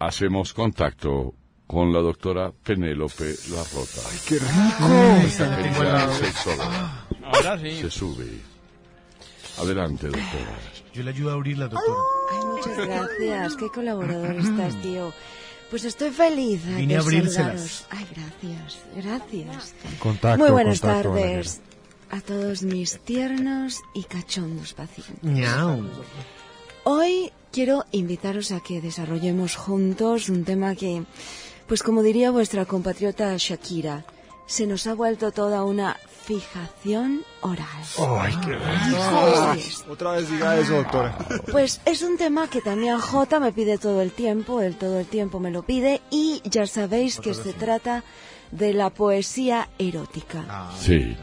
hacemos contacto con la doctora Penélope Larrota. ¡Ay, qué rico! Ahora sí. Se sube. Adelante, doctora. Yo le ayudo a abrirla, doctora. Ay, muchas gracias. Qué colaborador estás, tío. Pues estoy feliz. Vine a abrírselas. Ay, gracias, gracias. Contacto, muy buenas tardes a todos mis tiernos y cachondos pacientes. ¡Miau! Hoy quiero invitaros a que desarrollemos juntos un tema que, pues como diría vuestra compatriota Shakira, se nos ha vuelto toda una fijación oral. ¡Ay, qué rico! Otra vez diga eso, doctora. Pues es un tema que también Jota me pide todo el tiempo, él todo el tiempo me lo pide, y ya sabéis que se trata de la poesía erótica. Ah, sí.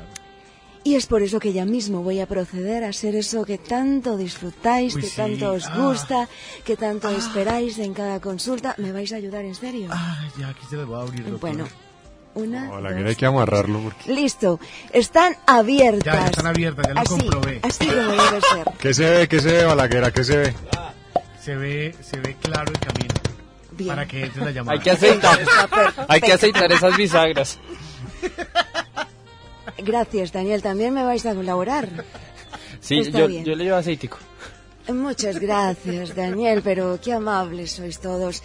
Y es por eso que ya mismo voy a proceder a hacer eso que tanto disfrutáis, uy, que sí, tanto os gusta, que tanto esperáis en cada consulta. ¿Me vais a ayudar en serio? Ya, aquí se le va a abrir. Bueno. Una, hola, dos, que hay que amarrarlo. Porque... listo. Están abiertas. Ya, están abiertas, ya lo así, comprobé. Así lo voy a hacer. ¿Qué se ve? ¿Qué se ve, Balaguera? ¿Qué se ve? Se ve claro el camino. Bien. Para que entre la llamada. Hay que aceitar. Hay que aceitar esas bisagras. Gracias, Daniel. También me vais a colaborar. Sí, pues yo le llevo aceitico. Muchas gracias, Daniel, pero qué amables sois todos.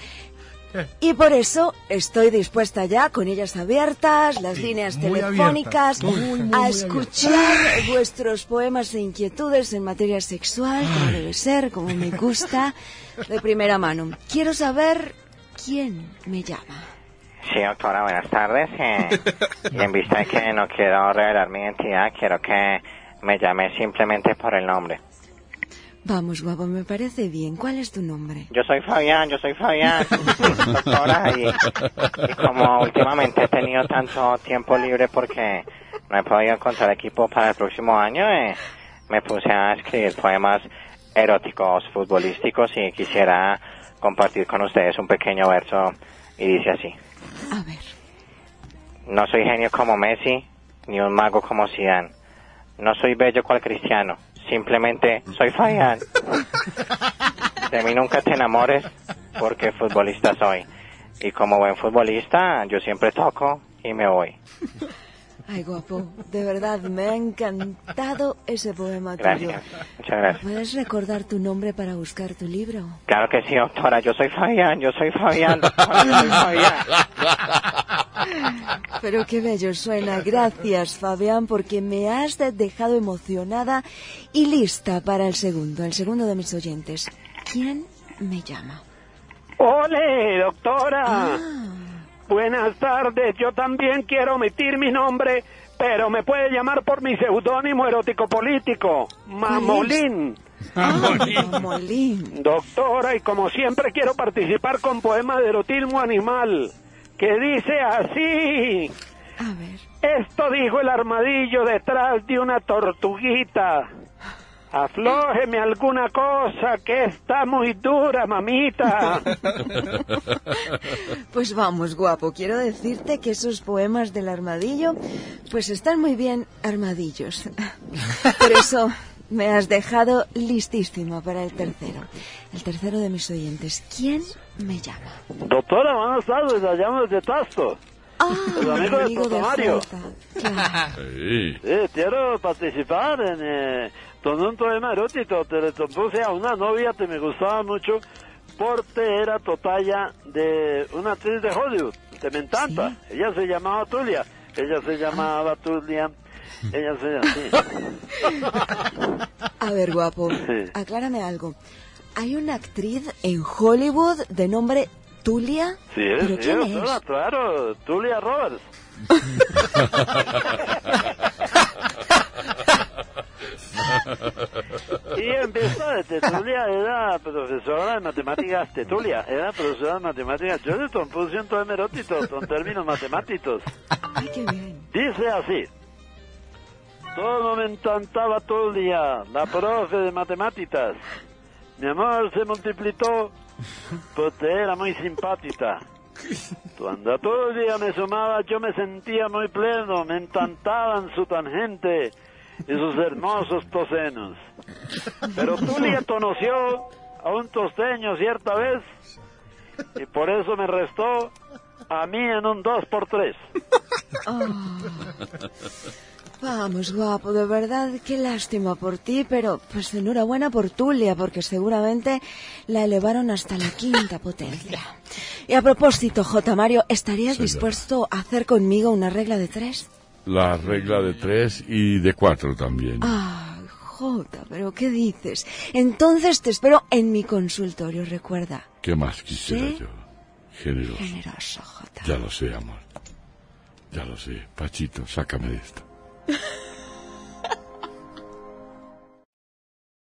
Y por eso estoy dispuesta ya, con ellas abiertas, las líneas telefónicas, a escuchar vuestros poemas e inquietudes en materia sexual, como debe ser, como me gusta, de primera mano. Quiero saber quién me llama. Sí, doctora, buenas tardes. Y en vista de que no quiero revelar mi identidad, quiero que me llame simplemente por el nombre. Vamos, guapo, me parece bien. ¿Cuál es tu nombre? Yo soy Fabián. Doctora, y como últimamente he tenido tanto tiempo libre porque no he podido encontrar equipo para el próximo año, me puse a escribir poemas eróticos, futbolísticos, y quisiera compartir con ustedes un pequeño verso, y dice así. A ver. No soy genio como Messi, ni un mago como Zidane. No soy bello cual Cristiano. Simplemente soy Fabián. De mí nunca te enamores, porque futbolista soy. Y como buen futbolista, yo siempre toco y me voy. Ay, guapo, de verdad me ha encantado ese poema tuyo. Muchas gracias. ¿Puedes recordar tu nombre para buscar tu libro? Claro que sí, doctora. Yo soy Fabián. Pero qué bello suena. Gracias, Fabián, porque me has dejado emocionada y lista para el segundo de mis oyentes. ¿Quién me llama? ¡Ole, doctora! Buenas tardes, yo también quiero omitir mi nombre, pero me puede llamar por mi seudónimo erótico político, Mamolín. Mamolín. Doctora, y como siempre quiero participar con poemas de erotismo animal, que dice así. A ver. Esto dijo el armadillo detrás de una tortuguita. Aflójeme alguna cosa que está muy dura, mamita. Pues vamos, guapo, quiero decirte que esos poemas del armadillo, pues están muy bien armadillos. Por eso me has dejado listísima para el tercero de mis oyentes. ¿Quién me llama? Doctora, buenas tardes, la llamo desde Tasto. El amigo de Mario. Claro. Sí, quiero participar en... con un poema erótico, te le compuse a una novia que me gustaba mucho, porque era totalla de una actriz de Hollywood, que me encanta. ¿Sí? Ella se llamaba Tulia. Ella se llamaba... Sí. A ver, guapo, sí, aclárame algo. ¿Hay una actriz en Hollywood de nombre Tulia? Sí, ¿pero quién es? Claro, Tulia Roberts. Y en vista de Tetulia, era profesora de matemáticas, yo le compuse un poema erótico con términos matemáticos. Ay, qué bien. Dice así. Todo me encantaba Tulia, la profe de matemáticas. Mi amor se multiplicó porque era muy simpática. Cuando Tulia me sumaba, yo me sentía muy pleno, me encantaban su tangente y sus hermosos tosenos. Pero Tulia conoció a un tosteño cierta vez Y por eso me restó a mí en un 2x3. Oh. Vamos, guapo, de verdad, qué lástima por ti, pero pues enhorabuena por Tulia, porque seguramente la elevaron hasta la 5ª potencia. Y a propósito, J. Mario, ¿estarías dispuesto a hacer conmigo una regla de 3? La regla de 3 y de 4 también. Ah, J, pero ¿qué dices? Entonces te espero en mi consultorio, recuerda. ¿Qué más quisiera yo? Generoso. Generoso, J. Ya lo sé, amor. Ya lo sé. Pachito, sácame de esto.